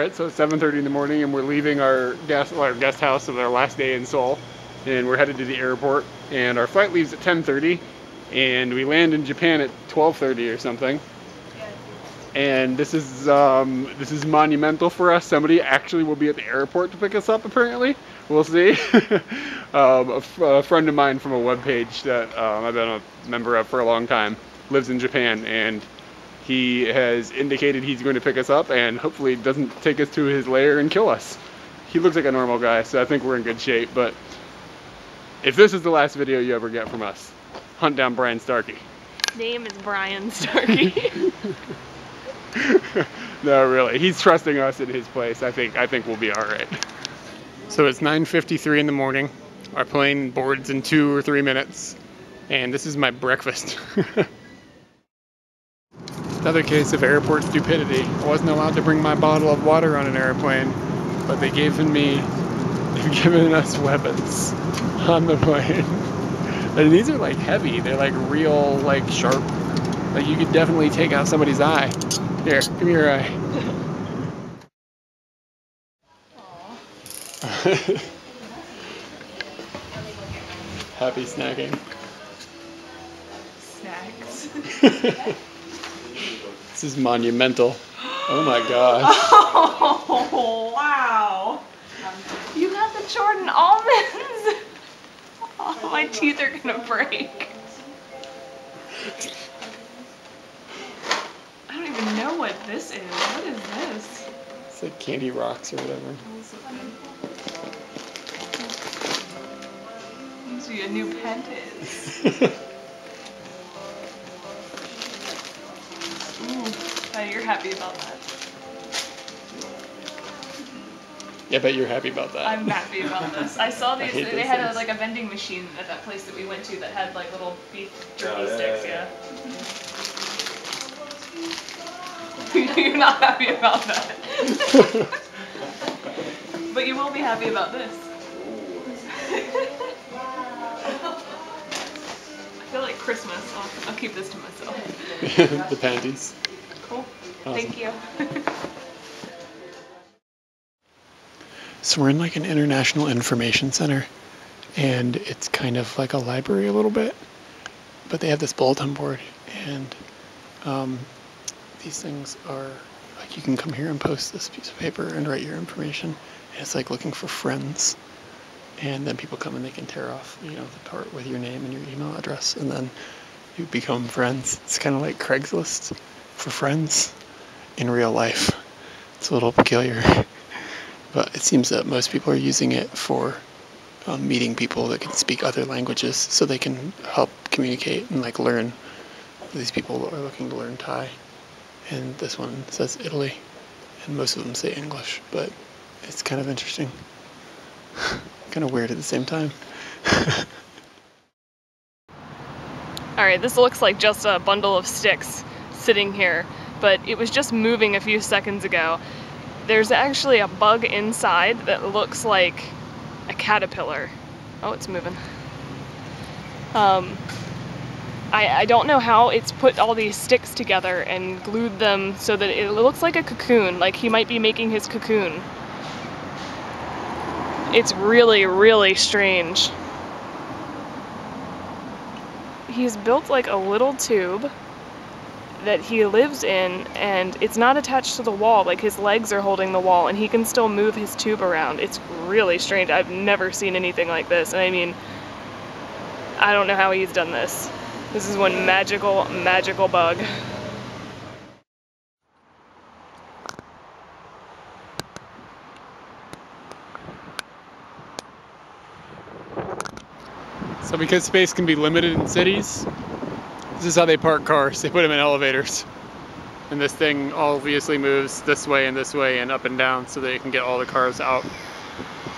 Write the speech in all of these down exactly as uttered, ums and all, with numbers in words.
for it. So it's seven thirty in the morning, and we're leaving our guest, our guest house of our last day in Seoul, and we're headed to the airport. And our flight leaves at ten thirty, and we land in Japan at twelve thirty or something. And this is um, this is monumental for us. Somebody actually will be at the airport to pick us up, apparently. We'll see. um, a, f a friend of mine from a webpage that um, I've been a member of for a long time lives in Japan, and he has indicated he's going to pick us up and hopefully doesn't take us to his lair and kill us. He looks like a normal guy, so I think we're in good shape. But if this is the last video you ever get from us, hunt down Brian Starkey. His name is Brian Starkey. No, really, he's trusting us in his place. I think I think we'll be all right. So it's nine fifty-three in the morning. Our plane boards in two or three minutes, and this is my breakfast. Another case of airport stupidity. I wasn't allowed to bring my bottle of water on an airplane, but they gave me, they've given us weapons on the plane. And these are like heavy. They're like real, like sharp. Like you could definitely take out somebody's eye. Here, give me your eye. Happy snacking. Snacks. This is monumental. Oh my gosh. Oh, wow. You got the Jordan almonds. Oh, my teeth are gonna break. Know what this is? What is this? It's like candy rocks or whatever. Seems to be a new pet is. Ooh, I bet you're happy about that. Yeah, I bet you're happy about that. I'm happy about this. I saw these. I they had a, like a vending machine at that place that we went to that had like little beef jerky oh, sticks. Yeah. yeah. yeah. You're not happy about that. But you will be happy about this. I feel like Christmas. I'll, I'll keep this to myself. The panties. Cool. Awesome. Thank you. So we're in like an international information center, and it's kind of like a library a little bit, but they have this bulletin board, and um, these things are like you can come here and post this piece of paper and write your information, and it's like looking for friends, and then people come and they can tear off, you know, the part with your name and your email address, and then you become friends. It's kind of like Craigslist for friends in real life. It's a little peculiar, but it seems that most people are using it for um, meeting people that can speak other languages, so they can help communicate and like learn. These people are looking to learn Thai. And this one says Italy, and most of them say English, but it's kind of interesting. Kind of weird at the same time. Alright, this looks like just a bundle of sticks sitting here, but it was just moving a few seconds ago. There's actually a bug inside that looks like a caterpillar. Oh, it's moving. Um, I, I don't know how it's put all these sticks together and glued them so that it looks like a cocoon, like he might be making his cocoon. It's really, really strange. He's built like a little tube that he lives in, and it's not attached to the wall, like his legs are holding the wall, and he can still move his tube around. It's really strange. I've never seen anything like this, and I mean, I don't know how he's done this. This is one magical, magical bug. So because space can be limited in cities, this is how they park cars. They put them in elevators. And this thing obviously moves this way and this way and up and down so that it can get all the cars out.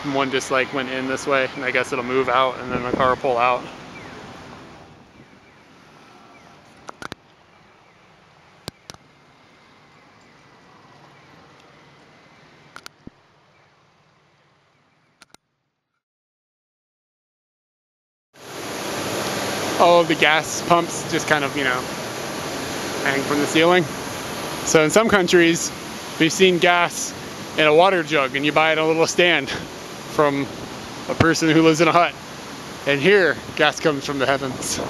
And one just like went in this way, and I guess it'll move out and then the car will pull out. All of the gas pumps just kind of, you know, hang from the ceiling. So in some countries, we've seen gas and a water jug, and you buy it on a little stand from a person who lives in a hut. And here, gas comes from the heavens.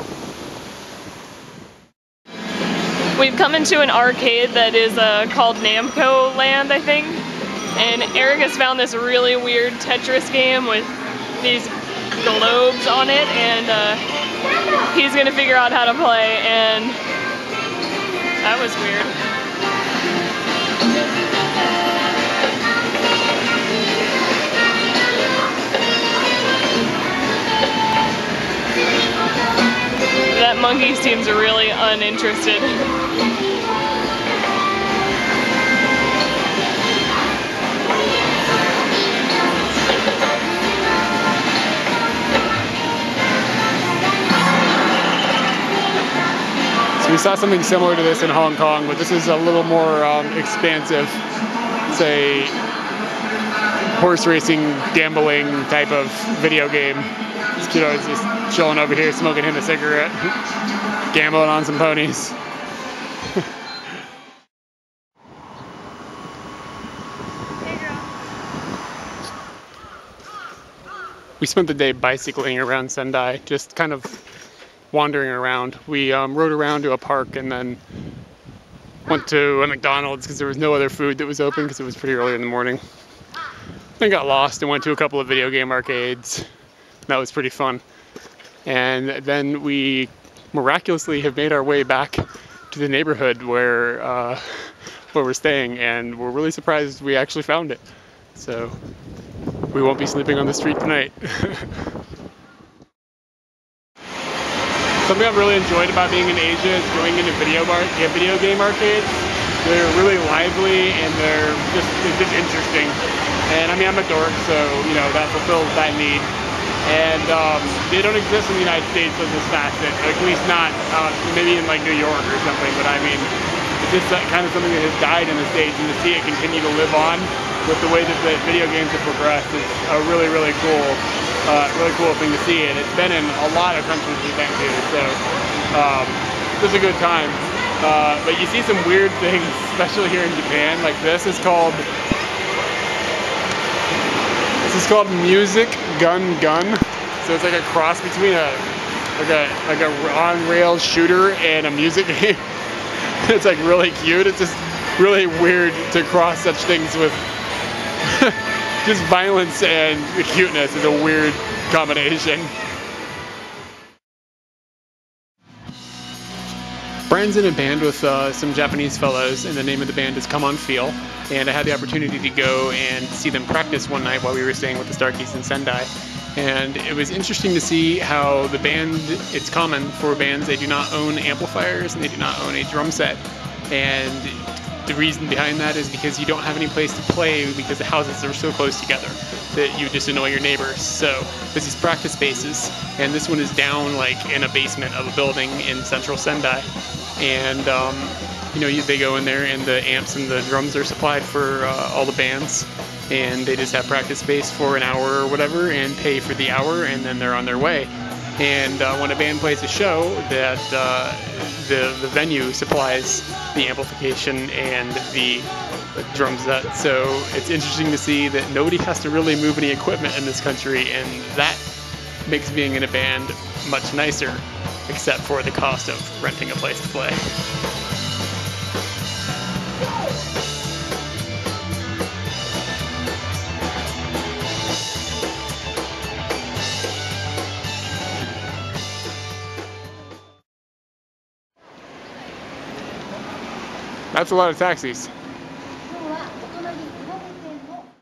We've come into an arcade that is uh, called Namco Land, I think. And Eric has found this really weird Tetris game with these globes on it, and uh, he's gonna figure out how to play, and that was weird. That monkey seems really uninterested. We saw something similar to this in Hong Kong, but this is a little more um, expansive. It's a horse racing, gambling type of video game. This kiddo is just chilling over here, smoking him a cigarette, gambling on some ponies. We spent the day bicycling around Sendai, just kind of wandering around. We um, rode around to a park and then went to a McDonald's because there was no other food that was open because it was pretty early in the morning. Then got lost and went to a couple of video game arcades. That was pretty fun. And then we miraculously have made our way back to the neighborhood where, uh, where we're staying, and we're really surprised we actually found it. So we won't be sleeping on the street tonight. Something I've really enjoyed about being in Asia is going into video, bar video game arcades. They're really lively and they're just, they're just interesting. And I mean, I'm a dork, so you know, that fulfills that need. And um, they don't exist in the United States as this facet, at least not uh, maybe in like New York or something. But I mean, it's just that kind of something that has died in the States, and to see it continue to live on with the way that the video games have progressed is a really, really cool. Uh, really cool thing to see, and it's been in a lot of countries we've been to, so um, it was a good time. Uh, but you see some weird things, especially here in Japan. Like this is called this is called Music Gun Gun. So it's like a cross between a like a like a on-rail shooter and a music game. It's like really cute. It's just really weird to cross such things with. Just violence and cuteness is a weird combination. Brian's in a band with uh, some Japanese fellows, and the name of the band is Come On Feel. And I had the opportunity to go and see them practice one night while we were staying with the Starkeys in Sendai. And it was interesting to see how the band, it's common for bands, they do not own amplifiers and they do not own a drum set. And the reason behind that is because you don't have any place to play because the houses are so close together that you just annoy your neighbors. So this is practice spaces, and this one is down like in a basement of a building in central Sendai. And um, you know, you, they go in there and the amps and the drums are supplied for uh, all the bands, and they just have practice space for an hour or whatever and pay for the hour, and then they're on their way. And uh, when a band plays a show, that uh, the, the venue supplies the amplification and the drum set. So it's interesting to see that nobody has to really move any equipment in this country, and that makes being in a band much nicer, except for the cost of renting a place to play. That's a lot of taxis.